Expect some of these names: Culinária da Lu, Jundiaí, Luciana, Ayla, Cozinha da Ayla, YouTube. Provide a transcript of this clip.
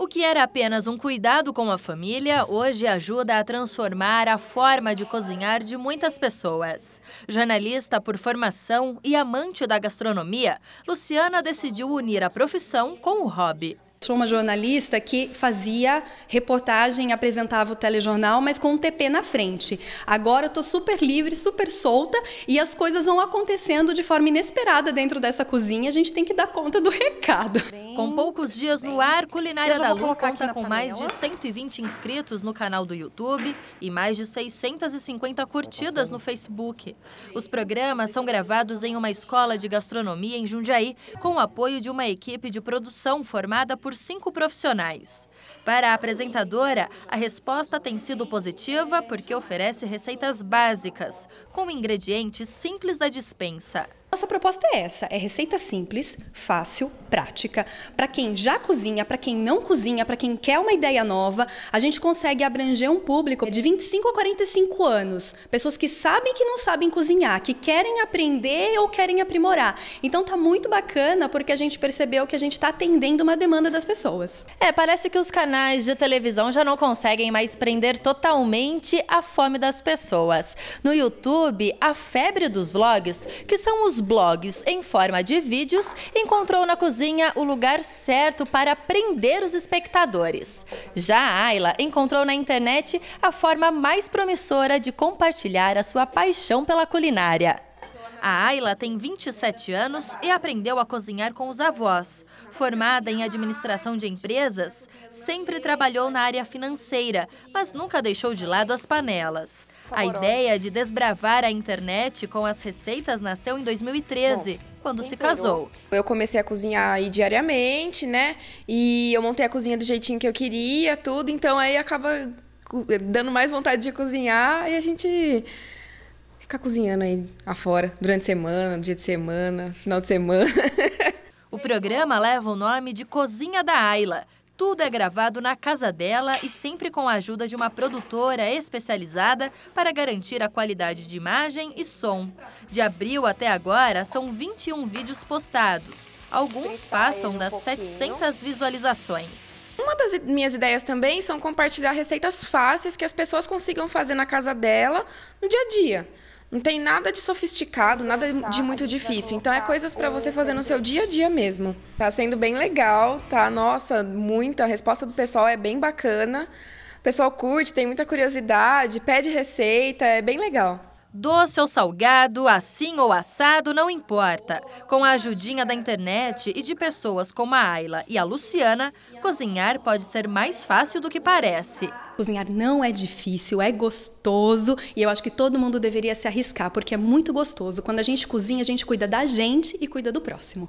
O que era apenas um cuidado com a família, hoje ajuda a transformar a forma de cozinhar de muitas pessoas. Jornalista por formação e amante da gastronomia, Luciana decidiu unir a profissão com o hobby. Sou uma jornalista que fazia reportagem, apresentava o telejornal, mas com um TP na frente. Agora eu estou super livre, super solta e as coisas vão acontecendo de forma inesperada dentro dessa cozinha. A gente tem que dar conta do recado. Com poucos dias no ar, Culinária da Lu conta com mais de 120 inscritos no canal do YouTube e mais de 650 curtidas no Facebook. Os programas são gravados em uma escola de gastronomia em Jundiaí, com o apoio de uma equipe de produção formada por 5 profissionais. Para a apresentadora, a resposta tem sido positiva porque oferece receitas básicas, com ingredientes simples da dispensa. Nossa proposta é essa, é receita simples, fácil, prática, para quem já cozinha, para quem não cozinha, para quem quer uma ideia nova. A gente consegue abranger um público de 25 a 45 anos, pessoas que sabem que não sabem cozinhar, que querem aprender ou querem aprimorar. Então tá muito bacana porque a gente percebeu que a gente tá atendendo uma demanda das pessoas. É, parece que os canais de televisão já não conseguem mais prender totalmente a fome das pessoas. No YouTube, a febre dos vlogs, que são os blogs em forma de vídeos, encontrou na cozinha o lugar certo para prender os espectadores. Já a Ayla encontrou na internet a forma mais promissora de compartilhar a sua paixão pela culinária. A Ayla tem 27 anos e aprendeu a cozinhar com os avós. Formada em administração de empresas, sempre trabalhou na área financeira, mas nunca deixou de lado as panelas. A ideia de desbravar a internet com as receitas nasceu em 2013, quando se casou. Eu comecei a cozinhar aí diariamente, né? E eu montei a cozinha do jeitinho que eu queria, tudo. Então aí acaba dando mais vontade de cozinhar e a gente ficar cozinhando aí afora, durante a semana, dia de semana, final de semana. O programa leva o nome de Cozinha da Ayla. Tudo é gravado na casa dela e sempre com a ajuda de uma produtora especializada para garantir a qualidade de imagem e som. De abril até agora, são 21 vídeos postados. Alguns passam das 700 visualizações. Uma das minhas ideias também são compartilhar receitas fáceis que as pessoas consigam fazer na casa dela no dia a dia. Não tem nada de sofisticado, nada de muito difícil. Então, é coisas para você fazer no seu dia a dia mesmo. Tá sendo bem legal, tá? Nossa, muita. A resposta do pessoal é bem bacana. O pessoal curte, tem muita curiosidade, pede receita, é bem legal. Doce ou salgado, assim ou assado, não importa. Com a ajudinha da internet e de pessoas como a Ayla e a Luciana, cozinhar pode ser mais fácil do que parece. Cozinhar não é difícil, é gostoso e eu acho que todo mundo deveria se arriscar porque é muito gostoso. Quando a gente cozinha, a gente cuida da gente e cuida do próximo.